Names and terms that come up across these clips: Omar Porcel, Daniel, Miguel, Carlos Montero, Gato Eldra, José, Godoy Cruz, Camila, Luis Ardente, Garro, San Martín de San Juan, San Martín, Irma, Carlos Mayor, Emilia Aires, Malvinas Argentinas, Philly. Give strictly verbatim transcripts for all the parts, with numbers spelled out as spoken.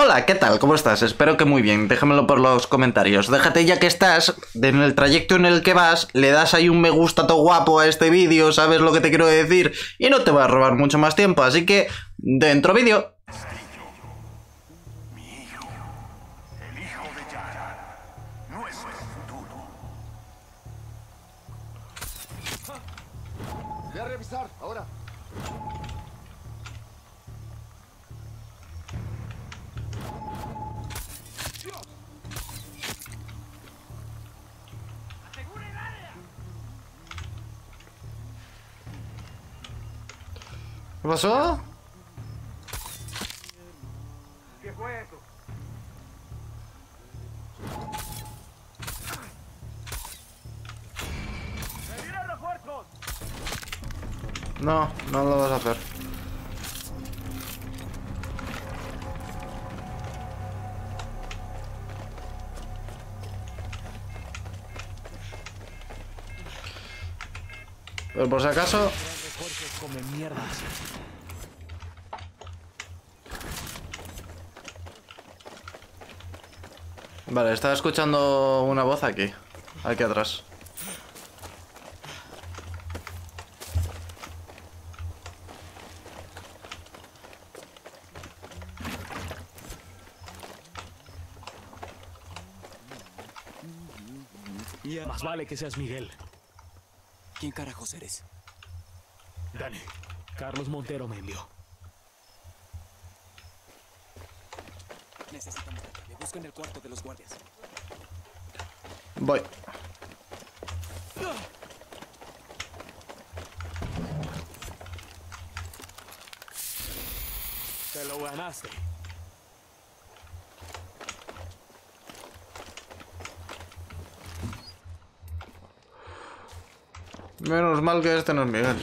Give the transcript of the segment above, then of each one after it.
Hola, ¿qué tal? ¿Cómo estás? Espero que muy bien, déjamelo por los comentarios. Déjate ya que estás, en el trayecto en el que vas, le das ahí un me gusta todo guapo a este vídeo, ¿sabes lo que te quiero decir? Y no te va a robar mucho más tiempo, así que dentro vídeo. ¿Qué pasó? ¿Qué fue eso? ¡Me vienen refuerzos! No, no lo vas a hacer. Pero por si acaso... Come mierda. Vale, estaba escuchando una voz aquí, aquí atrás. Más vale que seas Miguel. ¿Quién carajos eres? Dani, Carlos Montero me envió. Necesitamos ayuda. Me busco en el cuarto de los guardias. Voy. Te lo ganaste. Menos mal que este no es Miguel.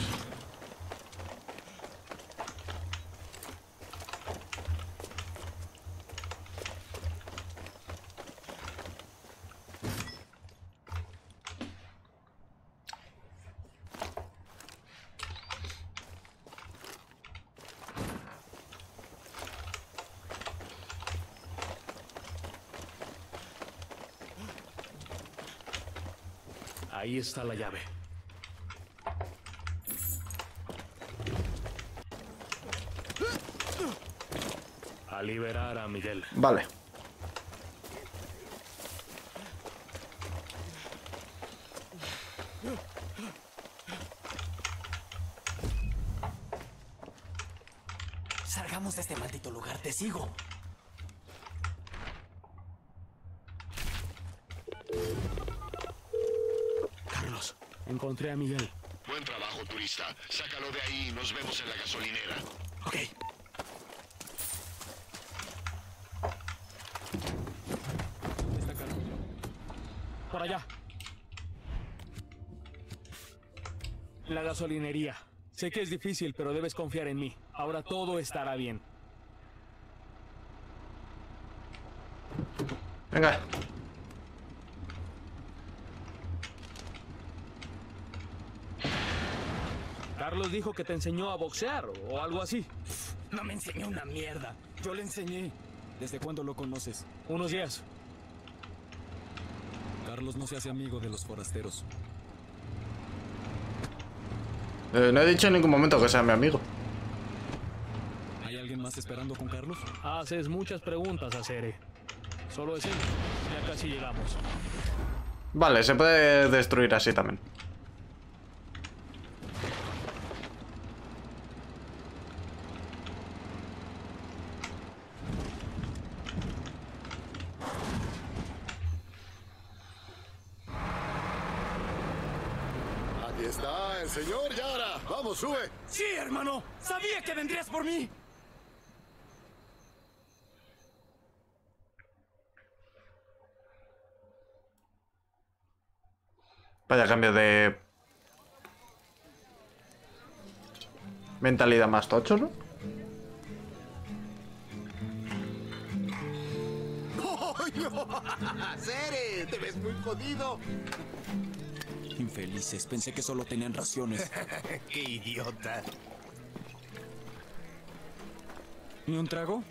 Ahí está la llave. A liberar a Miguel. Vale. Salgamos de este maldito lugar, te sigo. Encontré a Miguel. Buen trabajo, turista. Sácalo de ahí y nos vemos en la gasolinera. Ok. ¿Dónde está Carlos? Por allá. La gasolinería. Sé que es difícil, pero debes confiar en mí. Ahora todo estará bien. Venga. Carlos dijo que te enseñó a boxear o algo así. No me enseñó una mierda. Yo le enseñé. ¿Desde cuándo lo conoces? Unos días. Carlos no se hace amigo de los forasteros. Eh, no he dicho en ningún momento que sea mi amigo. ¿Hay alguien más esperando con Carlos? Haces muchas preguntas, Acere. Solo es él. Ya casi llegamos. Vale, se puede destruir así también. Señor Yara, vamos, sube. Sí, hermano, sabía que vendrías por mí. Vaya cambio de mentalidad más tocho, ¿no? ¡Sere! ¡Te ves muy jodido! Infelices, pensé que solo tenían raciones. ¡Qué idiota! ¿Ni un trago?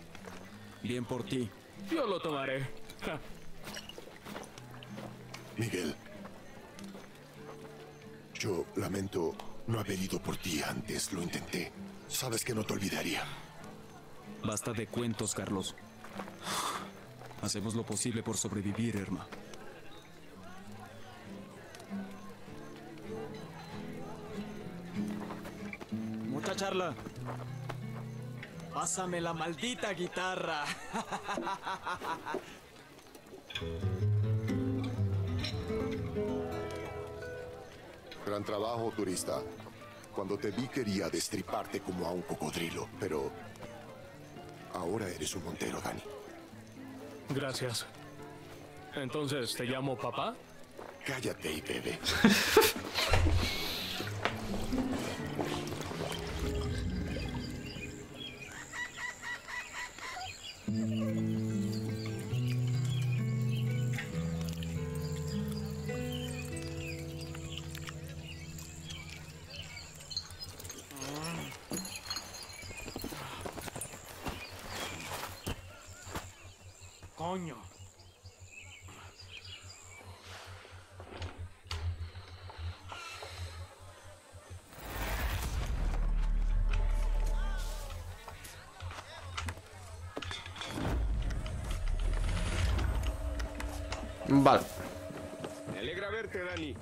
Bien por ti. Yo lo tomaré. Ja. Miguel, yo lamento no haber ido por ti antes. Lo intenté. Sabes que no te olvidaría. Basta de cuentos, Carlos. Hacemos lo posible por sobrevivir, Irma. Mucha charla. Pásame la maldita guitarra. Gran trabajo, turista. Cuando te vi quería destriparte como a un cocodrilo, pero ahora eres un montero, Dani. Gracias. Entonces, ¿te llamo papá? Cállate y bebe. Vale. Me alegra verte, Dani.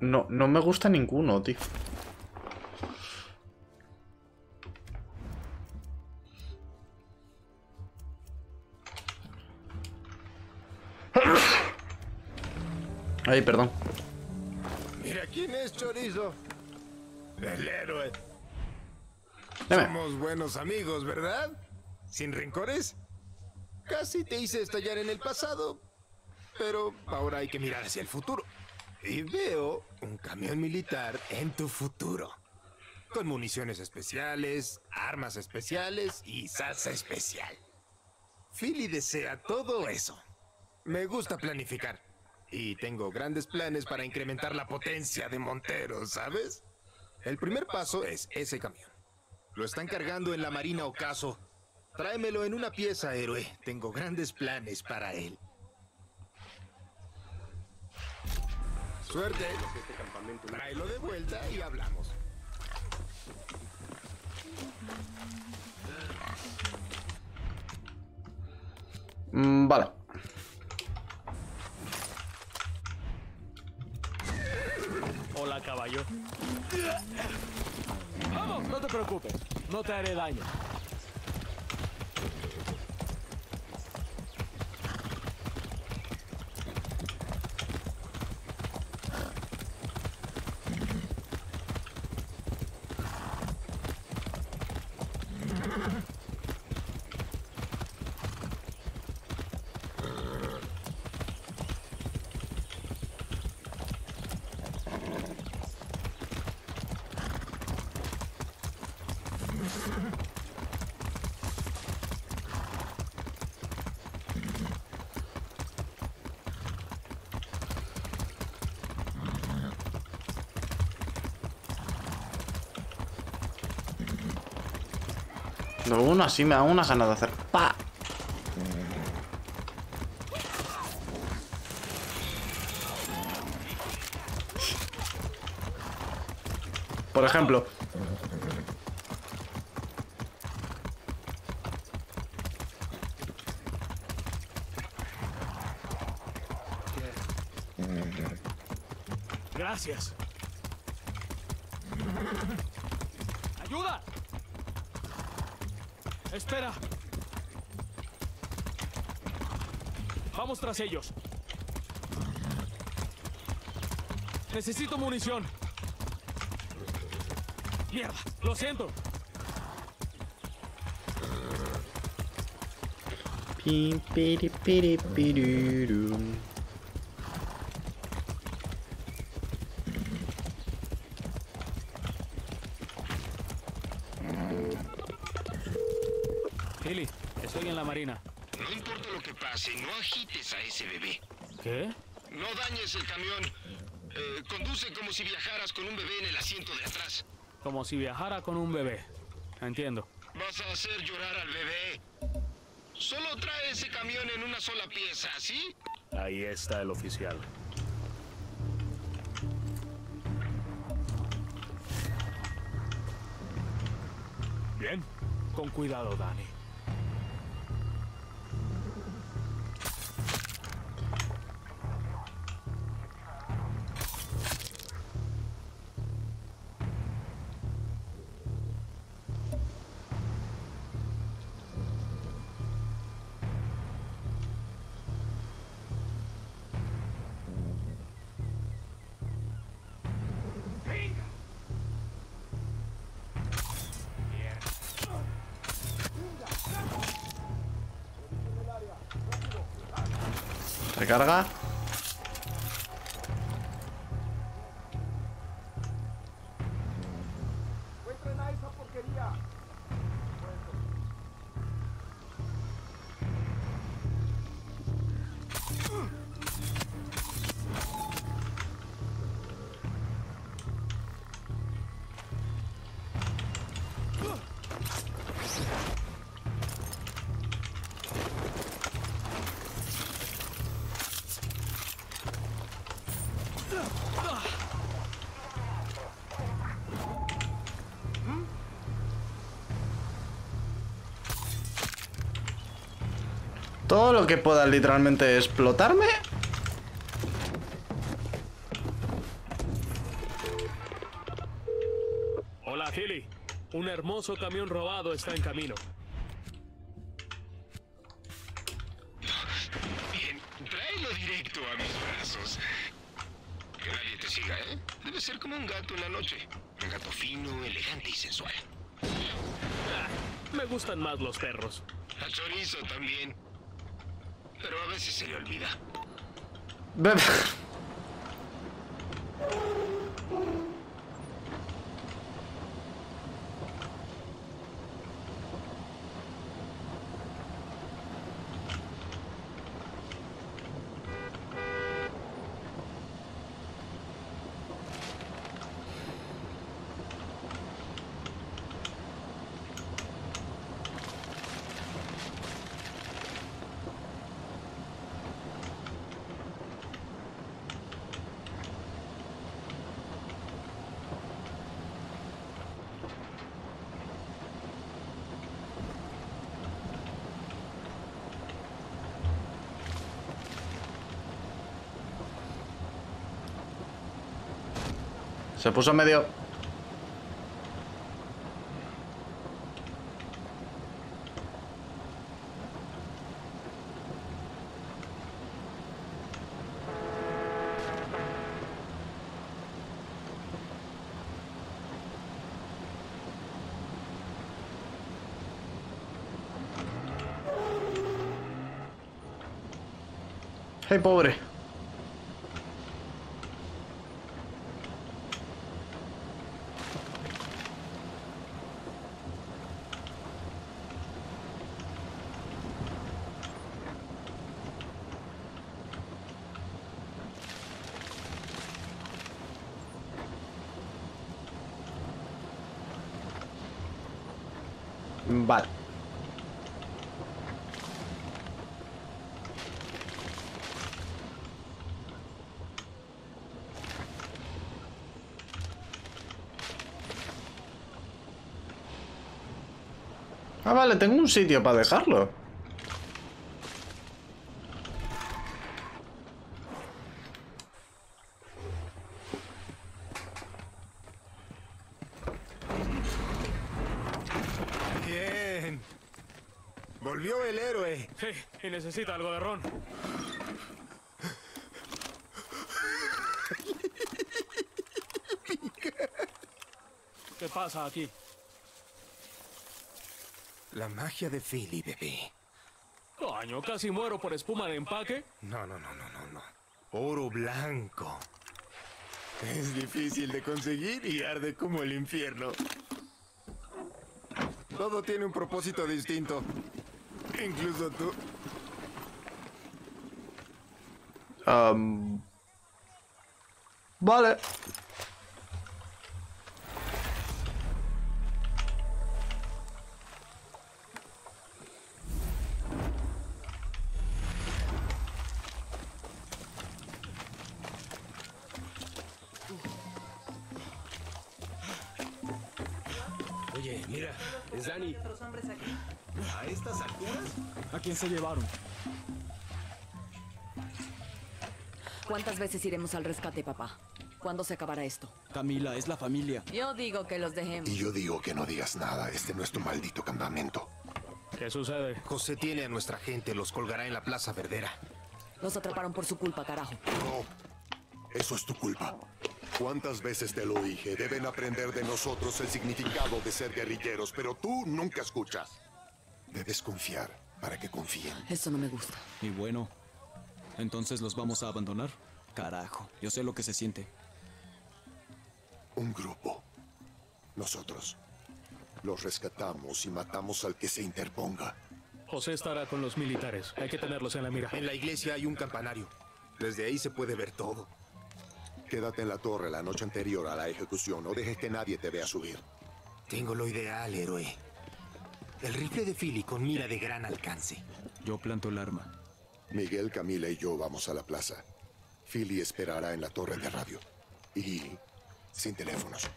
No, no me gusta ninguno, tío. Ay, perdón. Mira quién es, chorizo. El héroe. Deme. Somos buenos amigos, ¿verdad? ¿Sin rencores? Casi te hice estallar en el pasado, pero ahora hay que mirar hacia el futuro. Y veo un camión militar en tu futuro. Con municiones especiales, armas especiales y salsa especial. Philly desea todo eso. Me gusta planificar. Y tengo grandes planes para incrementar la potencia de Montero, ¿sabes? El primer paso es ese camión. Lo están cargando en la Marina Ocaso. Tráemelo en una pieza, héroe. Tengo grandes planes para él. Suerte. Tráelo de vuelta y hablamos. Mm, vale. Hola, caballo. Vamos, no te preocupes. No te haré daño. Uno así me da unas ganas de hacer pa. Por ejemplo. Gracias. Ayuda. ¡Espera! Vamos tras ellos. Necesito munición. Mierda, lo siento. Pim, piri, piri, pirirum. Philly, estoy en la marina. No importa lo que pase, no agites a ese bebé. ¿Qué? No dañes el camión. Eh, conduce como si viajaras con un bebé en el asiento de atrás. Como si viajara con un bebé. Entiendo. Vas a hacer llorar al bebé. Solo trae ese camión en una sola pieza, ¿sí? Ahí está el oficial. Bien. Con cuidado, Dani. Recarga. Todo lo que pueda literalmente explotarme. Hola, Philly. Un hermoso camión robado está en camino. Bien, tráelo directo a mis brazos. Que nadie te siga, ¿eh? Debe ser como un gato en la noche. Un gato fino, elegante y sensual. Ah, me gustan más los perros. A chorizo también. Pero a veces se le olvida. Bebe. Se puso medio... ¡Hey, pobre! Vale. Ah, vale, tengo un sitio para dejarlo. Volvió el héroe. Sí, y necesita algo de ron. ¿Qué pasa aquí? La magia de Philly, bebé. Coño, casi muero por espuma de empaque. No, no, no, no, no, no. Oro blanco. Es difícil de conseguir y arde como el infierno. Todo tiene un propósito distinto. Incluso tú. Um, vale. Oye, mira, es Dani. ¿A estas alturas? ¿A quién se llevaron? ¿Cuántas veces iremos al rescate, papá? ¿Cuándo se acabará esto? Camila, es la familia. Yo digo que los dejemos. Y yo digo que no digas nada. Este no es tu maldito campamento. ¿Qué sucede? José tiene a nuestra gente. Los colgará en la plaza verdera. Los atraparon por su culpa, carajo. No. Eso es tu culpa. ¿Cuántas veces te lo dije? Deben aprender de nosotros el significado de ser guerrilleros, pero tú nunca escuchas. Debes confiar para que confíen. Eso no me gusta. Y bueno... ¿Entonces los vamos a abandonar? Carajo, yo sé lo que se siente. Un grupo. Nosotros. Los rescatamos y matamos al que se interponga. José estará con los militares. Hay que tenerlos en la mira. En la iglesia hay un campanario. Desde ahí se puede ver todo. Quédate en la torre la noche anterior a la ejecución. No dejes que nadie te vea subir. Tengo lo ideal, héroe. El rifle de Philly con mira de gran alcance. Yo planto el arma. Miguel, Camila y yo vamos a la plaza. Philly esperará en la torre de radio. Y... sin teléfonos.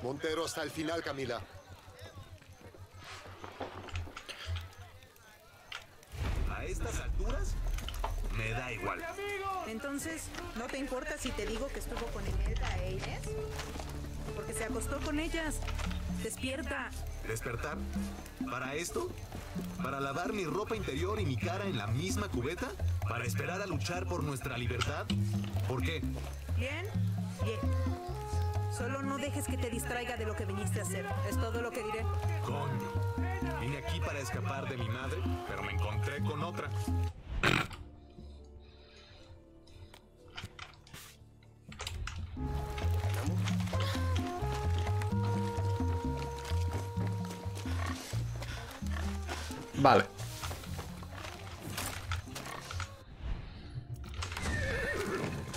Montero hasta el final, Camila. ¿A estas alturas? Me da igual. Entonces, ¿no te importa si te digo que estuvo con Emilia Aires? Porque se acostó con ellas. ¡Despierta! ¿Despertar? ¿Para esto? ¿Para lavar mi ropa interior y mi cara en la misma cubeta? ¿Para esperar a luchar por nuestra libertad? ¿Por qué? Bien, bien. Solo no dejes que te distraiga de lo que viniste a hacer. Es todo lo que diré. Coño. Vine aquí para escapar de mi madre, pero me encontré con otra. Vale.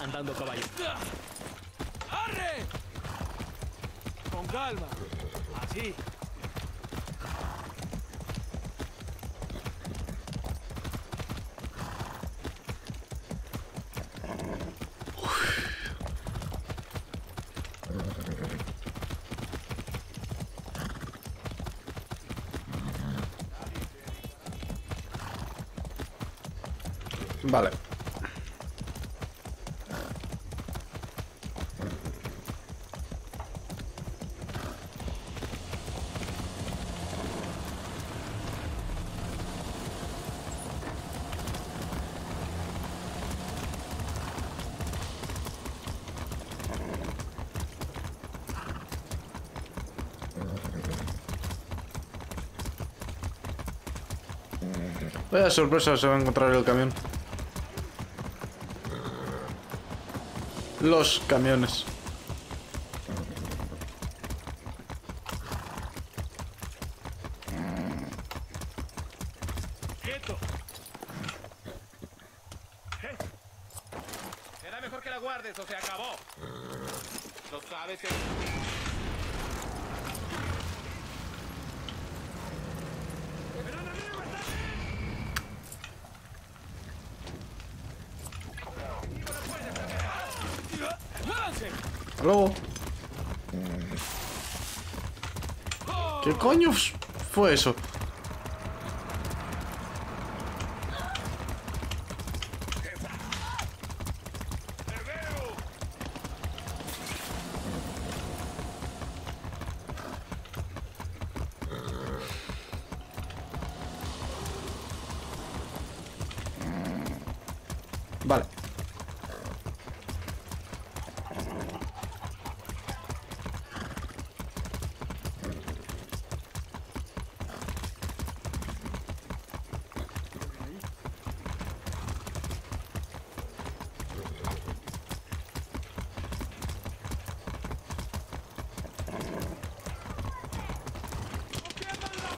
Andando caballo. ¡Arre! Con calma. Así. Vale. Vaya sorpresa se va a encontrar el camión. Los camiones. ¡Quieto! ¿Eh? Será mejor que la guardes o se acabó. No sabes que... Luego. ¿Qué coño fue eso? Vale.